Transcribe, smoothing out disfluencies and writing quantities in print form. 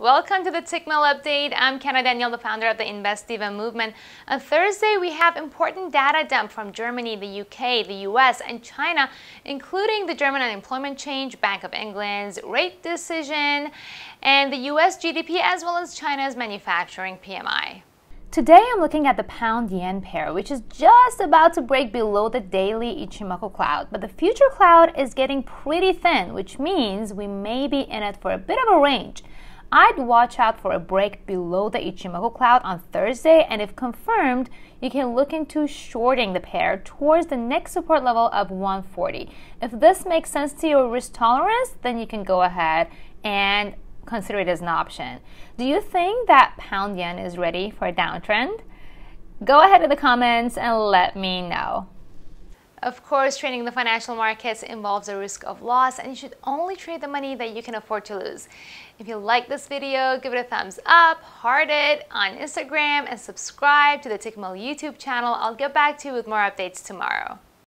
Welcome to the Tickmill Update. I'm Kenna Daniel, the founder of the Investiva movement. On Thursday, we have important data dump from Germany, the UK, the US, and China, including the German unemployment change, Bank of England's rate decision, and the US GDP, as well as China's manufacturing PMI. Today I'm looking at the pound-yen pair, which is just about to break below the daily Ichimoku cloud. But the future cloud is getting pretty thin, which means we may be in it for a bit of a range. I'd watch out for a break below the Ichimoku cloud on Thursday, and if confirmed, you can look into shorting the pair towards the next support level of 140. If this makes sense to your risk tolerance, then you can go ahead and consider it as an option. Do you think that pound yen is ready for a downtrend? Go ahead in the comments and let me know. Of course, trading the financial markets involves a risk of loss, and you should only trade the money that you can afford to lose. If you like this video, give it a thumbs up, heart it on Instagram, and subscribe to the Tickmill YouTube channel. I'll get back to you with more updates tomorrow.